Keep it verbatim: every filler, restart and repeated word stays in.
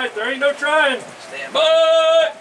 Alright, there ain't no trying. Stand by. Bye.